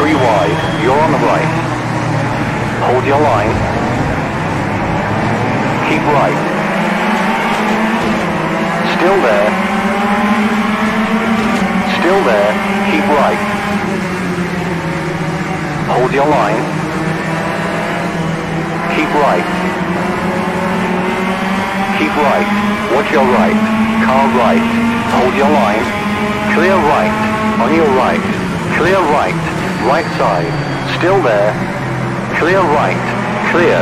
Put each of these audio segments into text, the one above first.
3 wide, you're on the right. Hold your line. Keep right. Still there. Still there, keep right. Hold your line. Keep right. Keep right. Watch your right. Car right. Hold your line. Clear right. On your right. Clear right. Right side. Still there. Clear right. Clear.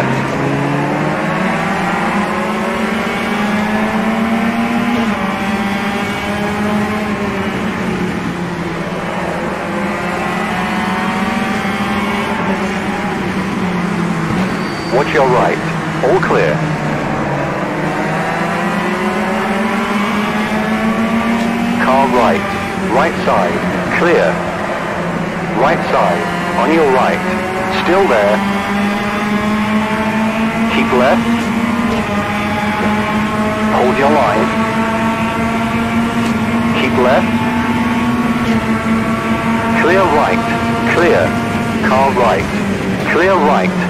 Watch your right. All clear. Car right. Right side. Clear. Right side. On your right. Still there. Keep left. Hold your line. Keep left. Clear right. Clear. Car right. Clear right.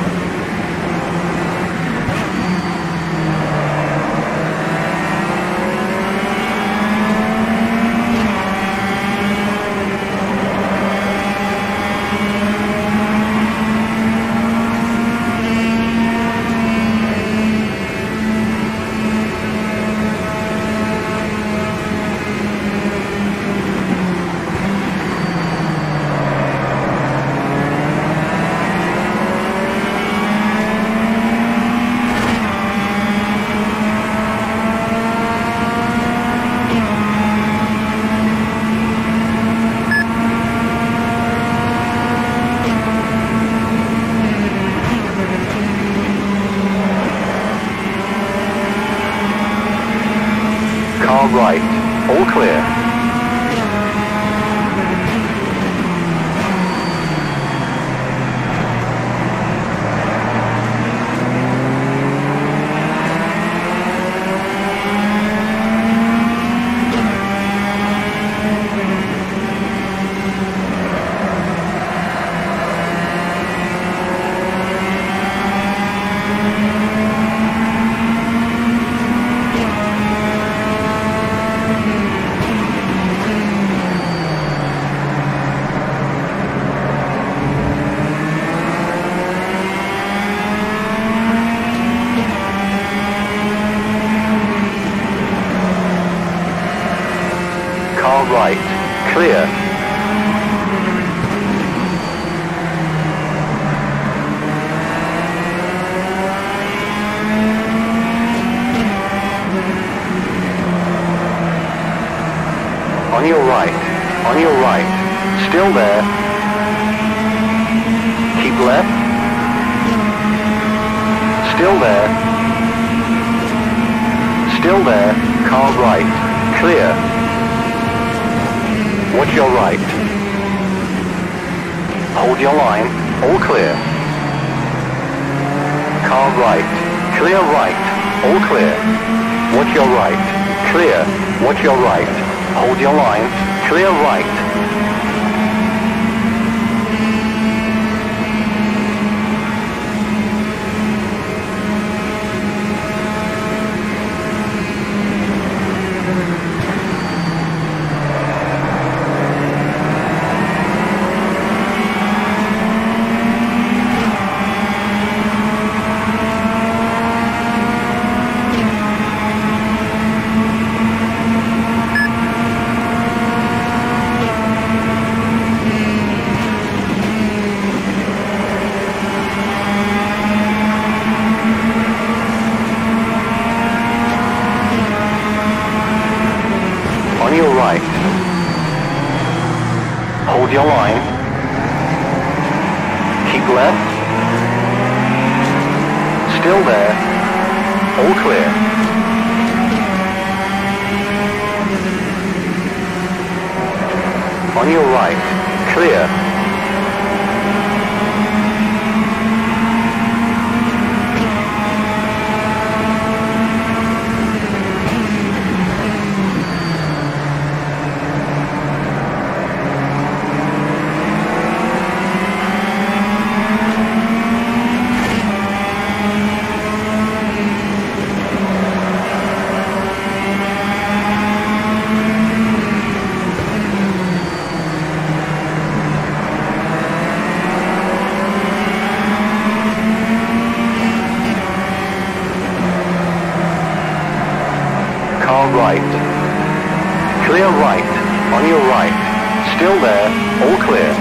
Right, all clear. Right, clear. On your right, on your right. Still there. Keep left. Still there. Still there. Car right, clear. Watch your right. Hold your line. All clear. Car right. Clear right. All clear. Watch your right. Clear. Watch your right. Hold your line. Clear right. Hold your line. Keep left. Still there. All clear. On your right. Clear. your right. Still there, all clear.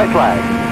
white flag.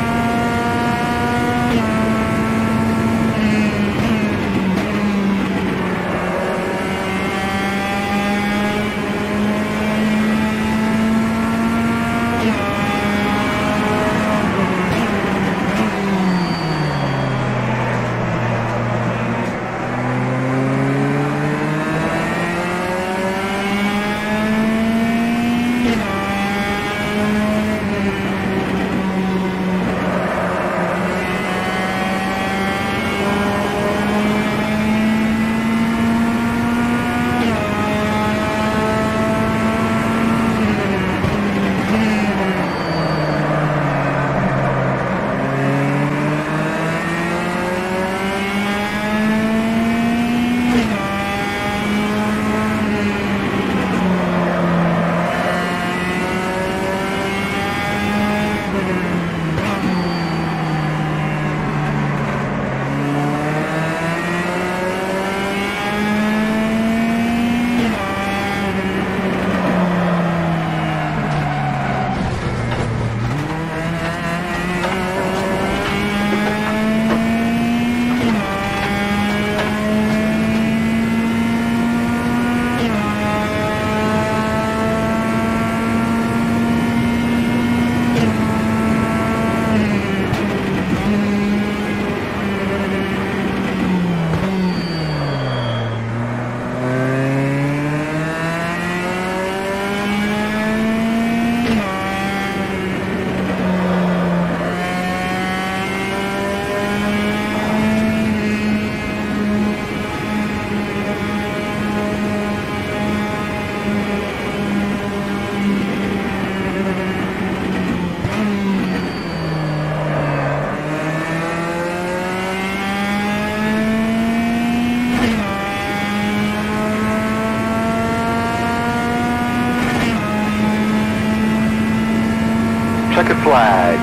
Checkered flag.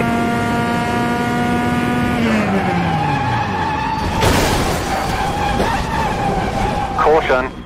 Caution.